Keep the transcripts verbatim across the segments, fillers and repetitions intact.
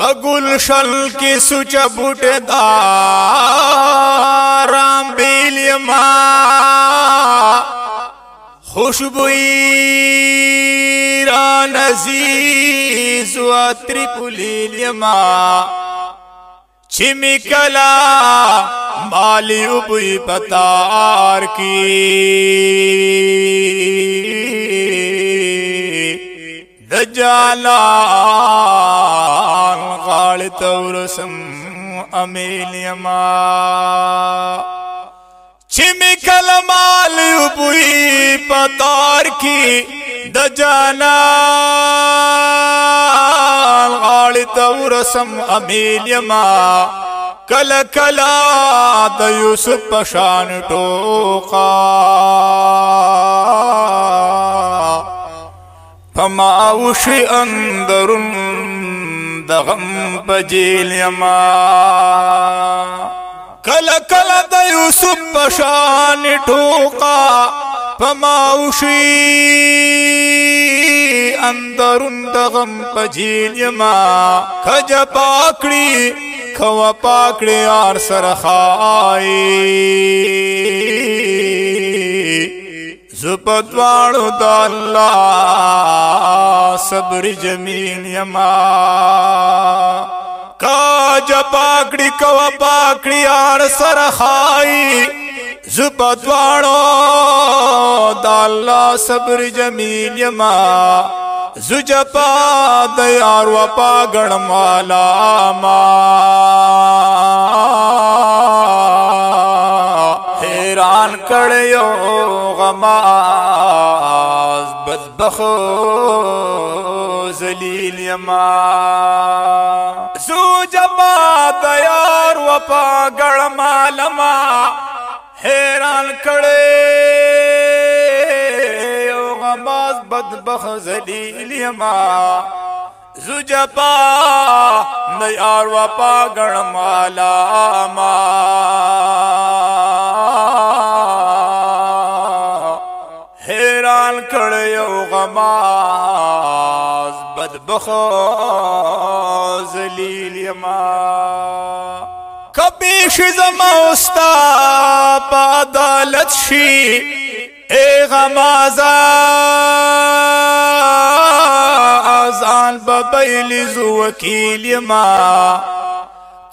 गुलशन की सुच बुटदाराम बेलियमा खुशबुई नजीज व त्रिपुलियमा छिमिकला माली उबुई पतार की दजाला तौरसम अमेलियमा छिमिकल माल उबुई पतार की दजाना तौरसम अमेलियमा कल कला यूसुफ पशान टोका फमाउश अंदरुन दगम बजेलियमा कल कल यूसुफ पशान ठोका पमाउशी अंदरुन दगम बजेलियमा खज पाकड़ी खव पाकड़ी आर सरखाई जुपद्वाणु दाला सब्र जमीन यमा काज पाकड़ी कव पाकड़ी आड़ सरखाई जुपद्वाणु दाला सब्र जमीन यमा जुजपा दयार वपा गणमाला मा हैरान कड़यो गमाज बदबखो जलील यमा जुजपा दयार वपा गणमालमा हैरान कड़े ओ गमाज बदबख जलील यमा जुजपा नयार वपा गणमाला मा हैरान कड़यो गमाज बदबखो जलील यमा कभी शिजमा उस्ता पादालत शी ए गमाजा आजान बबैली जुवकील यमा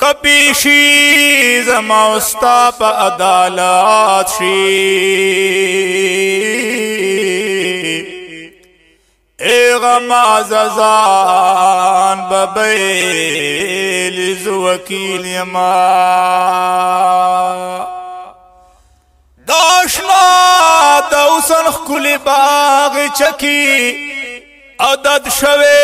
कभी शिजमा उस्ता पादालत शी ज़ान बबैल जुवकील यमा दाशना दोसन खुल बाग चकी अदद शवे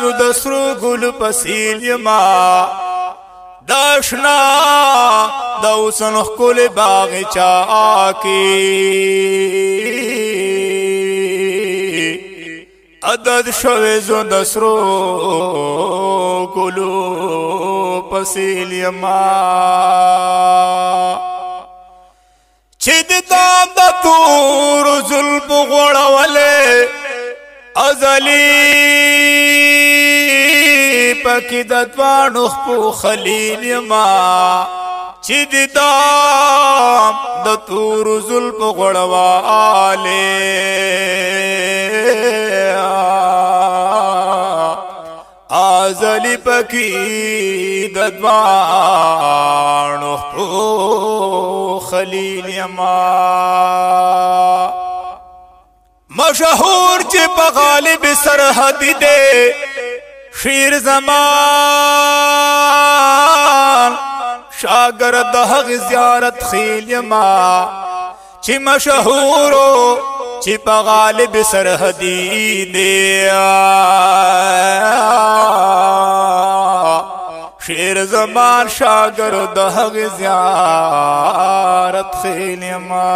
जुदसरू गुल पसील यमा दाशना दोसन खुल बाग चाकी अदद शवे जो दसरो कुलो पसील यमा छिद दाम द तूर जुल्फ गोड़ा वाले अजली पकी दत्वाणु खलील यमा छिद दाम द तूर जुल्फ गोड़ा वाले आजली पकी दद्वाणु खलील यमा मशहूर च बगालिब सरहद दे शीर जमान शागरद हक ज़ियारत खील यमा चि मशहूरो छिपा गालिब सरहदी दिया शेर जमान शागर दहग ज़ियारत खील यमा।